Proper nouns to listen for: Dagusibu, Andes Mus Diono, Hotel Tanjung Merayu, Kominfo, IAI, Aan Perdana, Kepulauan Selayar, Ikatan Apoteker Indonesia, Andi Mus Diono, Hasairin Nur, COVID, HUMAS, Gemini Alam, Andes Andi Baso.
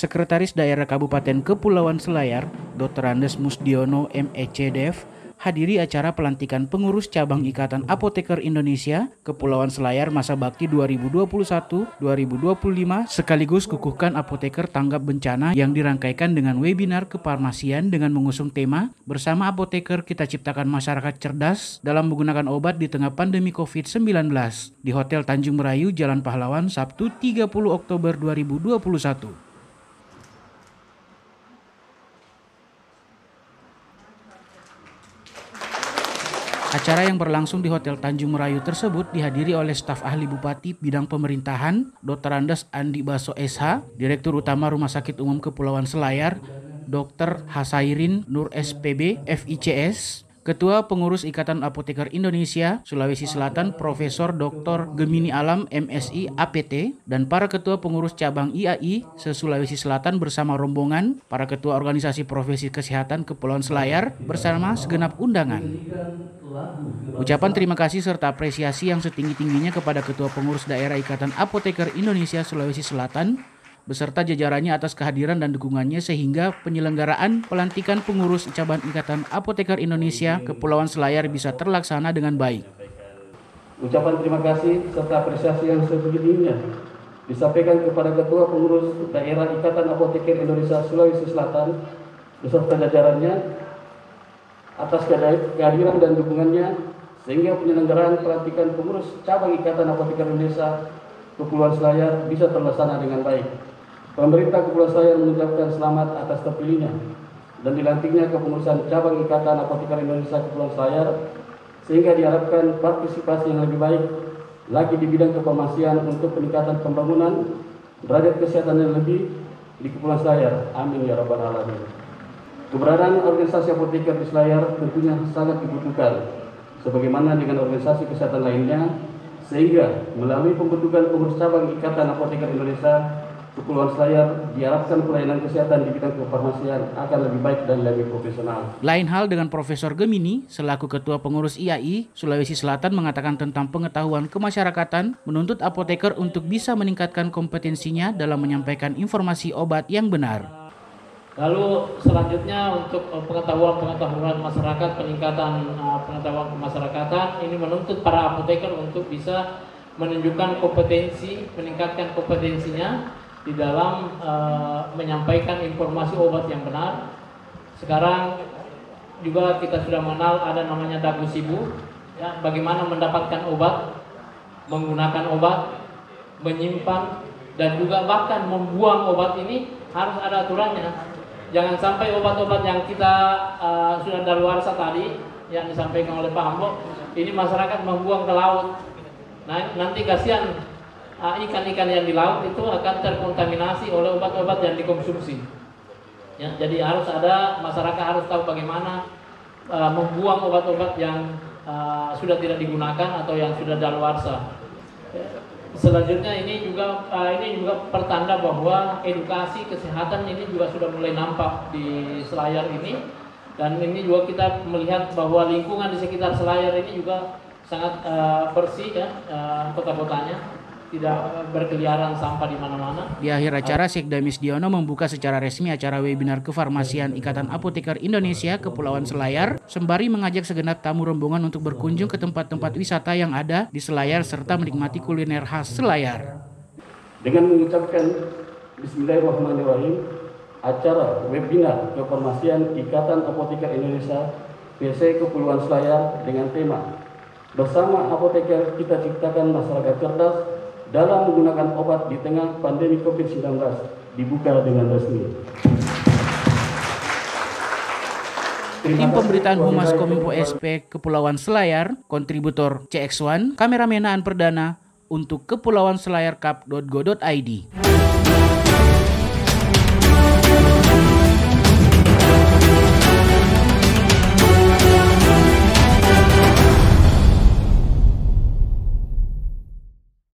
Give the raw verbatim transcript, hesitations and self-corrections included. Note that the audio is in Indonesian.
Sekretaris Daerah Kabupaten Kepulauan Selayar, Doktor Andes Mus Diono, M E C D F, hadiri acara pelantikan pengurus cabang Ikatan Apoteker Indonesia Kepulauan Selayar masa bakti dua ribu dua puluh satu sampai dua ribu dua puluh lima, sekaligus kukuhkan apoteker tanggap bencana yang dirangkaikan dengan webinar kefarmasian dengan mengusung tema "Bersama Apoteker Kita Ciptakan Masyarakat Cerdas dalam Menggunakan Obat di Tengah Pandemi COVID sembilan belas" di Hotel Tanjung Merayu, Jalan Pahlawan, Sabtu tiga puluh Oktober dua ribu dua puluh satu. Acara yang berlangsung di Hotel Tanjung Merayu tersebut dihadiri oleh staf ahli Bupati Bidang Pemerintahan, Doktor Andes Andi Baso S H, Direktur Utama Rumah Sakit Umum Kepulauan Selayar, Doktor Hasairin Nur S P B, F I C S, Ketua Pengurus Ikatan Apoteker Indonesia Sulawesi Selatan Profesor Doktor Gemini Alam M Si A P T dan para ketua pengurus cabang I A I se-Sulawesi Selatan bersama rombongan para ketua organisasi profesi kesehatan Kepulauan Selayar bersama segenap undangan. Ucapan terima kasih serta apresiasi yang setinggi-tingginya kepada Ketua Pengurus Daerah Ikatan Apoteker Indonesia Sulawesi Selatan beserta jajarannya atas kehadiran dan dukungannya sehingga penyelenggaraan pelantikan pengurus cabang Ikatan Apoteker Indonesia Kepulauan Selayar bisa terlaksana dengan baik. Ucapan terima kasih serta apresiasi yang setinggi-tingginya disampaikan kepada Ketua Pengurus Daerah Ikatan Apoteker Indonesia Sulawesi Selatan beserta jajarannya atas kehadiran dan dukungannya sehingga penyelenggaraan pelantikan pengurus cabang Ikatan Apoteker Indonesia Kepulauan Selayar bisa terlaksana dengan baik. Pemerintah Kepulauan Selayar mengucapkan selamat atas terpilihnya dan dilantiknya kepengurusan cabang Ikatan Apoteker Indonesia Kepulauan Selayar, sehingga diharapkan partisipasi yang lebih baik lagi di bidang kefarmasian untuk peningkatan pembangunan derajat kesehatan yang lebih di Kepulauan Selayar. Amin ya rabbal alamin. Keberadaan organisasi apoteker di Selayar tentunya sangat dibutuhkan, sebagaimana dengan organisasi kesehatan lainnya, sehingga melalui pembentukan pengurus cabang Ikatan Apoteker Indonesia Kepulauan Selayar diharapkan pelayanan kesehatan di bidang kefarmasian akan lebih baik dan lebih profesional. Lain hal dengan Profesor Gemini, selaku Ketua Pengurus I A I Sulawesi Selatan, mengatakan tentang pengetahuan kemasyarakatan menuntut apoteker untuk bisa meningkatkan kompetensinya dalam menyampaikan informasi obat yang benar. Lalu selanjutnya untuk pengetahuan-pengetahuan masyarakat, peningkatan pengetahuan kemasyarakatan ini menuntut para apoteker untuk bisa menunjukkan kompetensi, meningkatkan kompetensinya di dalam uh, menyampaikan informasi obat yang benar. Sekarang juga kita sudah mengenal ada namanya Dagusibu, ya, bagaimana mendapatkan obat, menggunakan obat, menyimpan, dan juga bahkan membuang obat ini harus ada aturannya. Jangan sampai obat-obat yang kita uh, sudah daluarsa tadi yang disampaikan oleh Pak Hambo ini masyarakat membuang ke laut. Nah, nanti kasihan ikan-ikan yang di laut itu akan terkontaminasi oleh obat-obat yang dikonsumsi. Ya, jadi harus ada, masyarakat harus tahu bagaimana uh, membuang obat-obat yang uh, sudah tidak digunakan atau yang sudah daluarsa. Selanjutnya ini juga uh, ini juga pertanda bahwa edukasi kesehatan ini juga sudah mulai nampak di Selayar ini, dan ini juga kita melihat bahwa lingkungan di sekitar Selayar ini juga sangat uh, bersih, ya, uh, kota-kotanya. Tidak berkeliaran sampah di mana-mana. Di akhir acara, Sekda Mus Diono membuka secara resmi acara webinar kefarmasian Ikatan Apoteker Indonesia Kepulauan Selayar, sembari mengajak segenap tamu rombongan untuk berkunjung ke tempat-tempat wisata yang ada di Selayar serta menikmati kuliner khas Selayar. Dengan mengucapkan Bismillahirrahmanirrahim, acara webinar kefarmasian Ikatan Apoteker Indonesia P S I Kepulauan Selayar dengan tema "Bersama Apoteker Kita Ciptakan Masyarakat Cerdas dalam menggunakan obat di tengah pandemi COVID sembilan belas dibuka dengan resmi. Tim pemberitaan Humas Kominfo S P Kepulauan Selayar, kontributor C X satu, kameramen Aan Perdana untuk Kepulauan Selayar Cup dot go dot I D.